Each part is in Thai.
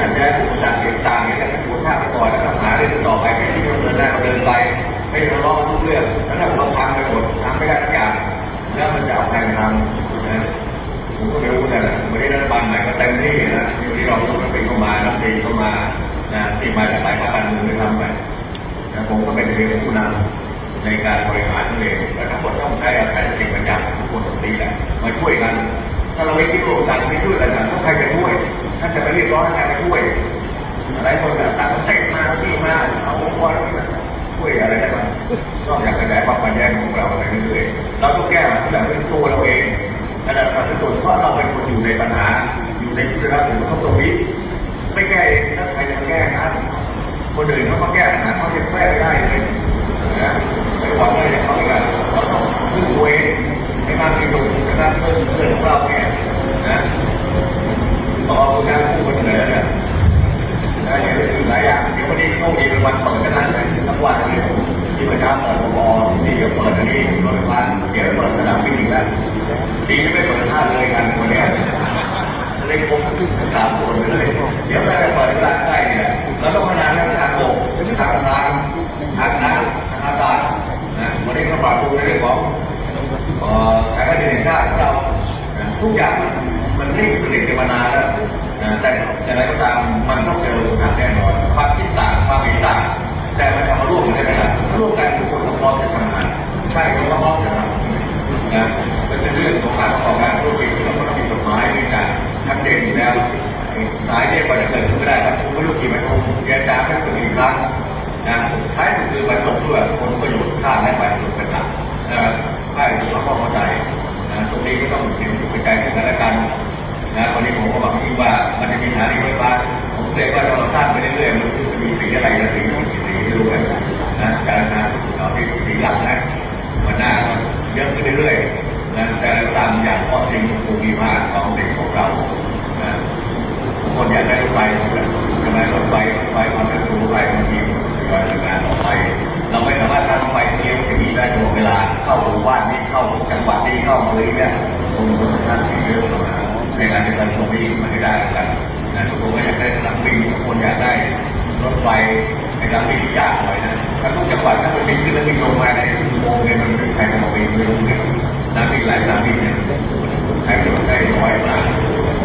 ขัดแย้งอุปสรรคต่างๆเนี่ยแต่เป็นคนท่าไปก่อนนะครับหาเรื่องต่อไปไปที่เราเดินได้เราเดินไปไม่ทะเลาะกันทุกเรื่องแล้วถ้าเราทำไปหมดทำไม่ได้ทุกอย่างแล้วมันจะเอาใครมาทำนะผมก็ไม่รู้แต่ไม่ได้รัฐบาลไหนก็เต็มที่นะอยู่ที่เราต้องรับปีเข้ามารับปีเข้ามานะปีมาจากหลายภาคการเมืองไปทำไปนะผมก็เป็นเรื่องผู้นำในการบริหารตัวเองและทั้งหมดต้องใช้อาศัยเก่งปัญญาทุกคนตรงนี้แหละมาช่วยกันถ้าเราไม่คิดร่วมกันไม่ช่วยกันต้องใครจะช่วยท่านจะไปเรียกร้องให้ใครมาช่วยอะไรคนต่างต่างเตะมาที่มาเอาองค์กรมาช่วยอะไรได้บ้างนอกจากกระจายความขัดแย้งของเราไปเรื่อยๆเราต้องแก้ปัญหาด้วยตัวเราเองระดับประชาชนเพราะเราเป็นคนอยู่ในปัญหาอยู่ในพื้นที่ของตรงนี้ไม่แก้ถ้าใครจะแก้ครับคนอื่นเขาแก้ปัญหาเขาจะแก้ไม่ได้เลยนะไม่หวังอะไรจากเขาเลยเขาต้องพึ่งตัวเองให้มากที่สุดนะครับเพื่อนของเราเนี่ยนะต่อคุณนะผู้คนเหนื่อยนะได้เห็นได้ดูหลายอย่างเดี๋ยววันนี้โชคดีเป็นวันเปิดกันนั้นเลยทั้งวันนี้ที่ประชาชนมองที่จะเปิดอันนี้โรงพยาบาลเดี๋ยวเปิดสนามบินอีกแล้วดีที่ไม่เปิดท่าเลยกันวันนี้เลยครบทุกสามคนเลยเดี๋ยวถ้าเปิดร้านใกล้เนี่ยเราต้องพนันทางโลกทางน้ำทางน้ำทางอากาศนะวันนี้เราปรับปรุงในเรื่องของสายการบินแห่งชาติของเราทุกอย่างมันเร่งสลิดกันมานานแล้วแต่อะไรก็ตามมันต้องเจออุปสรรคแน่นอนความคิดต่างความเห็นต่างแต่มันจะมาร่วมกันได้ไหมล่ะร่วมกันทุกคนพร้อมจะทำงานใช่คนพร้อมจะทำนะเป็นเรื่องของการประกอบการธุรกิจเราก็ต้องมีกฎหมายมีการชัดเจนอยู่แล้วสายเนี่ยกว่าจะเกิดขึ้นไม่ได้ครับคุณไม่รู้กี่มันคงเจรจาไม่ถึงอีกครั้งนะท้ายสุดคือมันจบด้วยผลประโยชน์ค่าและประโยชน์เป็นหลักให้เราเข้าใจนะตรงนี้ก็ต้องเห็นใจกันและกันนะวันนี้ผมก็หวังยิ่งว่ามันจะมีฐานอีกไม่ว่าผมเรียกว่าเราสร้างไปเรื่อยๆมันจะมีสีอะไรนะสีนู้นสีนี้รู้ไหมนะการงานเราที่สีหลักนะมันหน้ามันเยอะขึ้นเรื่อยๆนะแต่ตามอย่างข้อจริงภูมิภาคของเด็กของเรานะคนอยากได้รถไฟทำไมรถไฟความเป็นรถไฟมันมีรายงานออกไปเราไม่สามารถสร้างรถไฟเลี้ยวอย่างนี้ได้ตลอดเวลาเข้าหมู่บ้านนี้เข้าจังหวัดนี้เข้าเมืองเนี่ยผมจะสร้างสีเยอะในการจัดการตรงนี้มาให้ได้กันนะทุกคนก็อยากได้สนามบินทุกคนอยากได้รถไฟในการวิ่งยากหน่อยนะถ้าทุกจังหวัดถ้ามันบินขึ้นแล้วบินลงมาในอุโมงค์เนี่ยมันไม่ใช่ของเราเองไม่รู้เนี่ยน้ำบินหลายสนามบินเนี่ยใช้ประโยชน์ได้น้อยมากเ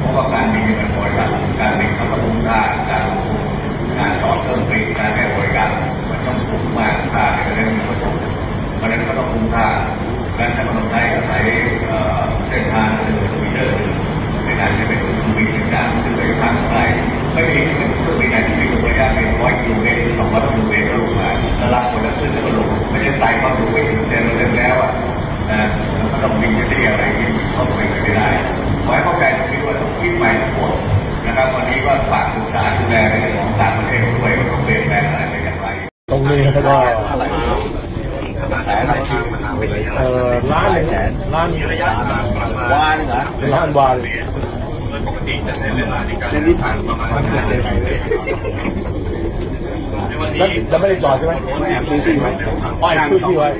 พราะว่าการบินมันบริษัทการบินเขาต้องได้การลงทุนการจอดเครื่องบินการให้บริการมันต้องสูงมากค่าในการมีประสบเพราะฉะนั้นก็ต้องคุ้มค่าการใช้คนไทยอาศัยเส้นทางเดินวิเดอร์ในการจะเป็นผู้บินในการขึ้นไปทางไกลไม่มีที่เป็นผู้บินในที่มีระยะเป็นร้อยกิโลเมตร200 กิโลเมตรก็ลงมาแล้วรับคนแล้วขึ้นแล้วก็ลงไม่ใช่ไต่ความสูงไปถึงเต็มแล้วอ่ะนะแล้วก็ต้องบินเตี้ยอะไรที่เขาเป็นไปไม่ได้ขอให้เข้าใจตรงนี้ด้วยต้องคิดใหม่ทั้งหมดนะครับวันนี้ก็ฝากศึกษาดูแลในเรื่องของต่างประเทศด้วยว่าต้องเปลี่ยนแปลงอะไรไปอย่างไรตรงนี้นะครับร้านมีระยะวานึงเหรอร้านวานปกติจะใช้เวลาในการเส้นที่ผ่านประมาณ5 นาทีแล้วไม่ได้จอดใช่ไหมแอบซื้อไว้